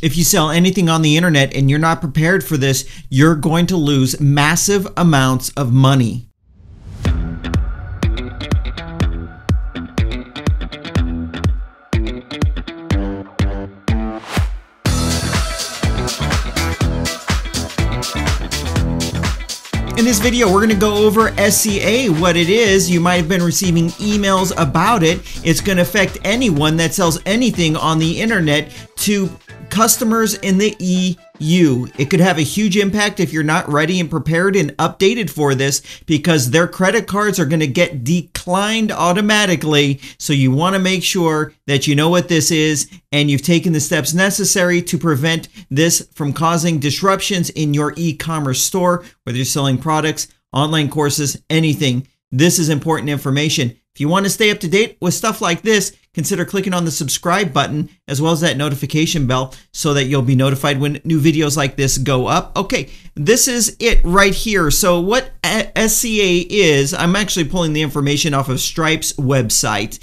If you sell anything on the internet and you're not prepared for this, you're going to lose massive amounts of money. In this video, we're going to go over SCA, what it is. You might have been receiving emails about it. It's going to affect anyone that sells anything on the internet to customers in the EU. It could have a huge impact if you're not ready and prepared and updated for this, because their credit cards are going to get declined automatically. So you want to make sure that you know what this is and you've taken the steps necessary to prevent this from causing disruptions in your e-commerce store, whether you're selling products, online courses, anything. This is important information. If you want to stay up to date with stuff like this, consider clicking on the subscribe button as well as that notification bell so that you'll be notified when new videos like this go up. Okay, this is it right here. So what SCA is, I'm actually pulling the information off of Stripe's website.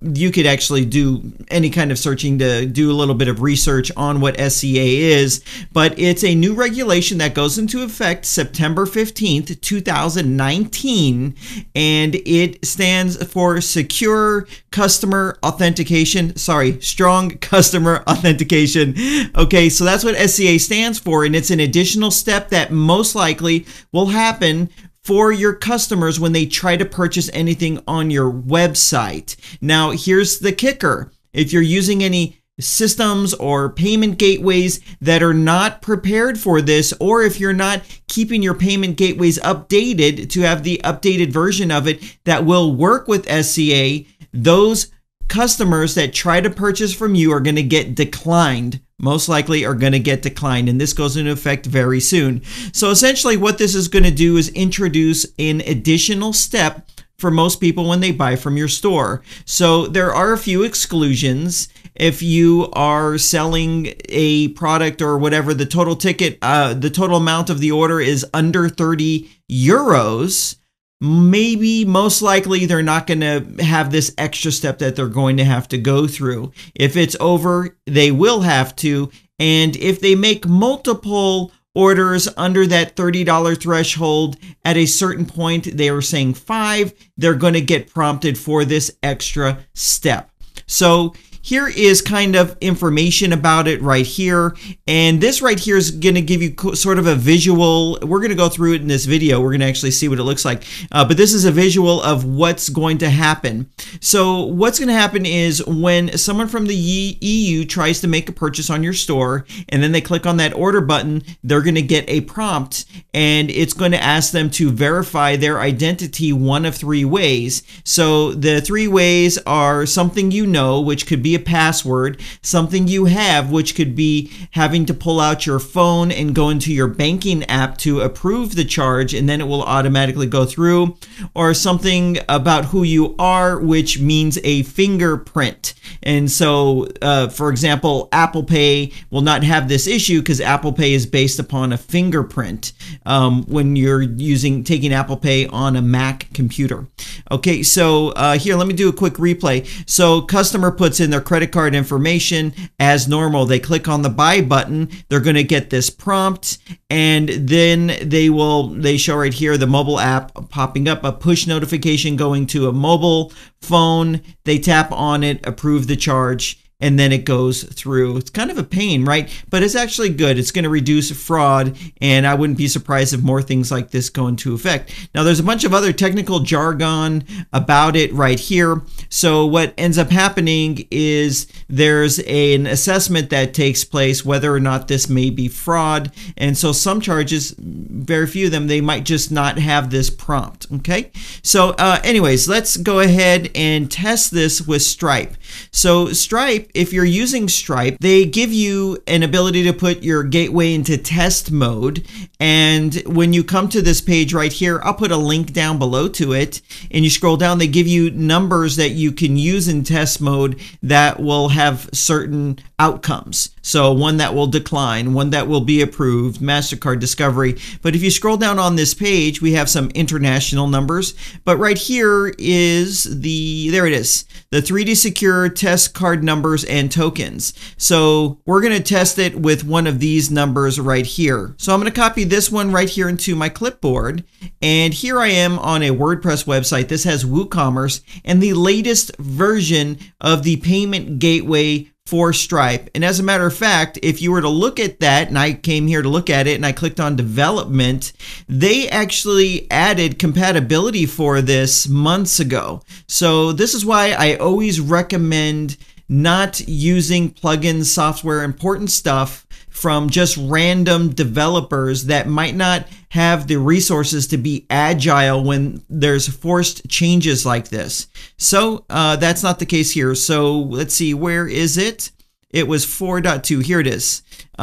You could actually do any kind of searching to do a little bit of research on what SCA is, but it's a new regulation that goes into effect September 15th, 2019, and it stands for Secure Customer Authentication. Sorry, Strong Customer Authentication. Okay, so that's what SCA stands for, and it's an additional step that most likely will happen for your customers when they try to purchase anything on your website. Now, here's the kicker. If you're using any systems or payment gateways that are not prepared for this, or if you're not keeping your payment gateways updated to have the updated version of it that will work with SCA, those customers that try to purchase from you are going to get declined. Most likely are going to get declined, and this goes into effect very soon. So essentially what this is going to do is introduce an additional step for most people when they buy from your store. So there are a few exclusions. If you are selling a product or whatever, the total ticket, the total amount of the order is under 30 euros, maybe most likely they're not going to have this extra step that they're going to have to go through. If it's over, they will have to. And if they make multiple orders under that $30 threshold at a certain point, they were saying $5, they're going to get prompted for this extra step. So here is kind of information about it right here. And this right here is going to give you sort of a visual. We're going to go through it in this video. We're going to actually see what it looks like. But this is a visual of what's going to happen. So what's going to happen is when someone from the EU tries to make a purchase on your store and then they click on that order button, they're going to get a prompt, and it's going to ask them to verify their identity one of three ways. So the three ways are something you know, which could be a password, something you have, which could be having to pull out your phone and go into your banking app to approve the charge, and then it will automatically go through, or something about who you are, which means a fingerprint. And so, for example, Apple Pay will not have this issue because Apple Pay is based upon a fingerprint when you're taking Apple Pay on a Mac computer. Okay, so here, let me do a quick replay. So customer puts in their credit card information as normal. They click on the buy button. They're going to get this prompt, and then they show right here the mobile app popping up, a push notification going to a mobile phone. They tap on it, approve the charge, and then it goes through. It's kind of a pain, right? But it's actually good. It's going to reduce fraud, and I wouldn't be surprised if more things like this go into effect. Now, there's a bunch of other technical jargon about it right here. So what ends up happening is there's an assessment that takes place whether or not this may be fraud. And so some charges, very few of them, they might just not have this prompt, okay? So anyways, let's go ahead and test this with Stripe. So Stripe, if you're using Stripe, they give you an ability to put your gateway into test mode. And when you come to this page right here, I'll put a link down below to it, and you scroll down, they give you numbers that you can use in test mode that will have certain outcomes. So one that will decline, one that will be approved, MasterCard Discovery. But if you scroll down on this page, we have some international numbers. But right here is the, there it is, the 3D Secure test card numbers and tokens. So we're going to test it with one of these numbers right here. So I'm going to copy this one right here into my clipboard. And here I am on a WordPress website. This has WooCommerce and the latest version of the payment gateway for Stripe. And as a matter of fact, if you were to look at that, and I came here to look at it and I clicked on development, they actually added compatibility for this months ago. So this is why I always recommend not using plugin software, important stuff from just random developers that might not have the resources to be agile when there's forced changes like this. So that's not the case here. So let's see, where is it? It was 4.2. Here it is. So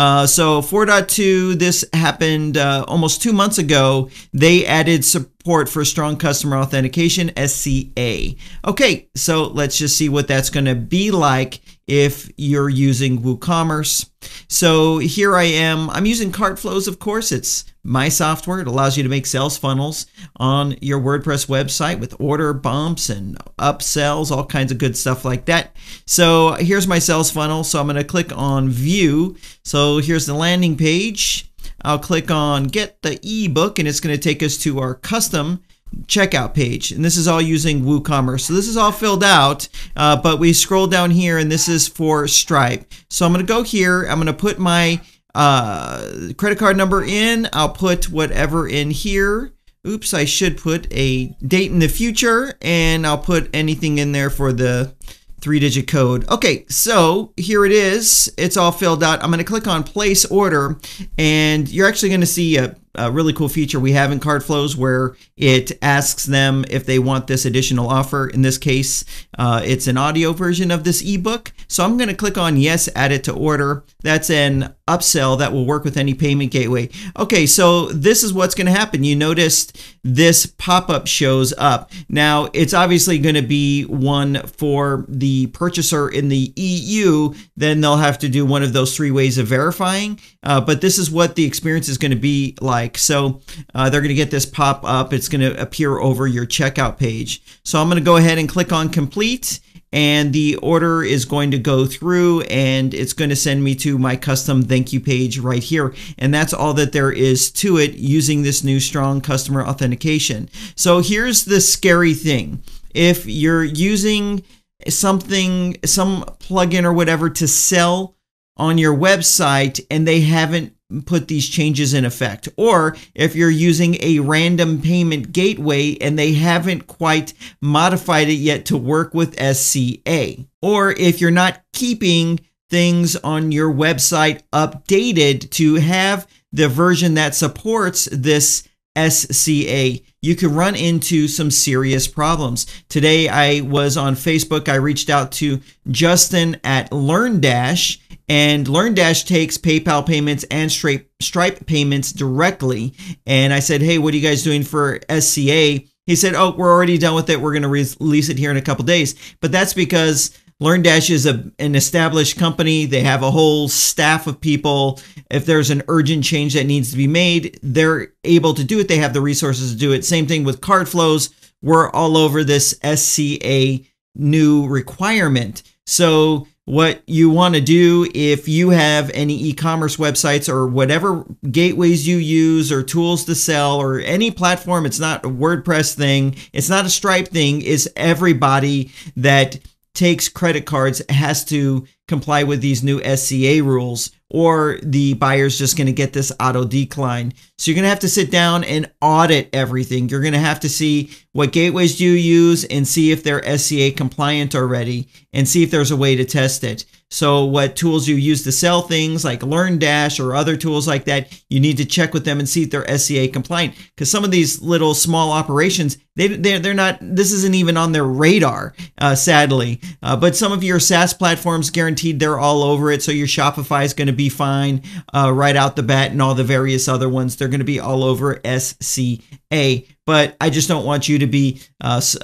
4.2, this happened almost 2 months ago. They added support for strong customer authentication, SCA. Okay, so let's just see what that's going to be like if you're using WooCommerce. So here I am. I'm using CartFlows, of course. It's my software. It allows you to make sales funnels on your WordPress website with order bumps and upsells, all kinds of good stuff like that. So here's my sales funnel. So I'm going to click on View. So here's the landing page. I'll click on Get the eBook, and it's going to take us to our custom checkout page, and this is all using WooCommerce. So this is all filled out, but we scroll down here and this is for Stripe. So I'm going to go here, I'm going to put my credit card number in, I'll put whatever in here. Oops, I should put a date in the future, and I'll put anything in there for the 3-digit code. Okay, so here it is. It's all filled out. I'm going to click on place order, and you're actually going to see a really cool feature we have in CartFlows where it asks them if they want this additional offer. In this case, it's an audio version of this ebook. So I'm going to click on yes, add it to order. That's an upsell that will work with any payment gateway. Okay, so this is what's going to happen. You noticed this pop-up shows up. Now, it's obviously going to be one for the purchaser in the EU. Then they'll have to do one of those three ways of verifying. But this is what the experience is going to be like. So they're going to get this pop-up. It's going to appear over your checkout page. So I'm going to go ahead and click on complete. And the order is going to go through, and it's going to send me to my custom thank you page right here. And that's all that there is to it using this new strong customer authentication. So here's the scary thing. If you're using something, some plugin or whatever to sell on your website and they haven't put these changes in effect, or if you're using a random payment gateway and they haven't quite modified it yet to work with SCA, or if you're not keeping things on your website updated to have the version that supports this SCA, you could run into some serious problems. Today I was on Facebook. I reached out to Justin at LearnDash, and LearnDash takes PayPal payments and Stripe payments directly. And I said, hey, what are you guys doing for SCA? He said, oh, we're already done with it. We're going to release it here in a couple days. But that's because LearnDash is an established company. They have a whole staff of people. If there's an urgent change that needs to be made, they're able to do it. They have the resources to do it. Same thing with CartFlows. We're all over this SCA new requirement. So what you want to do if you have any e-commerce websites or whatever gateways you use or tools to sell or any platform, it's not a WordPress thing, it's not a Stripe thing, it's everybody that takes credit cards has to comply with these new SCA rules, or the buyer's just going to get this auto decline. So you're going to have to sit down and audit everything. You're going to have to see what gateways do you use and see if they're SCA compliant already and see if there's a way to test it. So what tools you use to sell things like LearnDash or other tools like that, you need to check with them and see if they're SCA compliant, because some of these little small operations, they're not, this isn't even on their radar, sadly. But some of your SaaS platforms, guaranteed they're all over it. So your Shopify is going to be fine right out the bat, and all the various other ones, they're going to be all over SCA. But I just don't want you to be out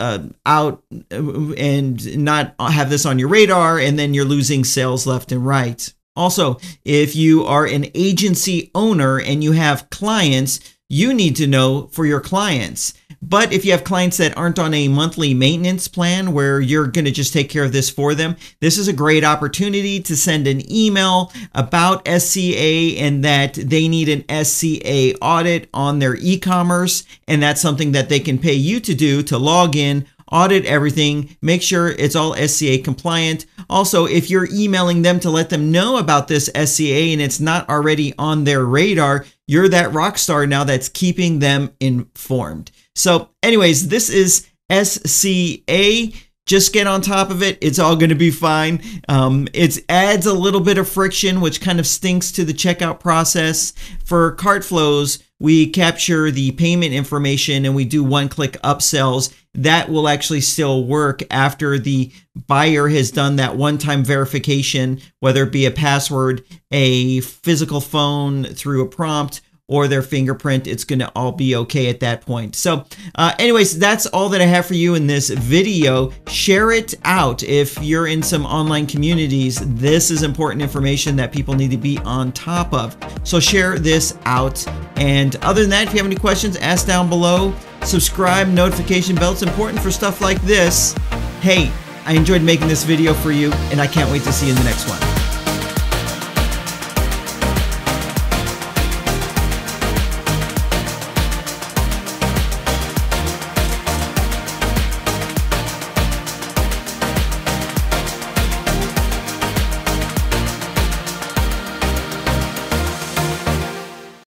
and not have this on your radar, and then you're losing sales left and right. Also, if you are an agency owner and you have clients, you need to know for your clients. But if you have clients that aren't on a monthly maintenance plan where you're going to just take care of this for them, this is a great opportunity to send an email about SCA and that they need an SCA audit on their e-commerce. And that's something that they can pay you to do, to log in, audit everything, make sure it's all SCA compliant. Also, if you're emailing them to let them know about this SCA and it's not already on their radar, you're that rock star now that's keeping them informed. So anyways, this is SCA. Just get on top of it. It's all going to be fine. It adds a little bit of friction, which kind of stinks to the checkout process. For CartFlows, we capture the payment information and we do one-click upsells. That will actually still work after the buyer has done that one-time verification, whether it be a password, a physical phone through a prompt, or their fingerprint. It's going to all be okay at that point. So anyways, that's all that I have for you in this video. Share it out. If you're in some online communities, this is important information that people need to be on top of. So share this out. And other than that, if you have any questions, ask down below. Subscribe, notification bell. It's important for stuff like this. Hey, I enjoyed making this video for you, and I can't wait to see you in the next one.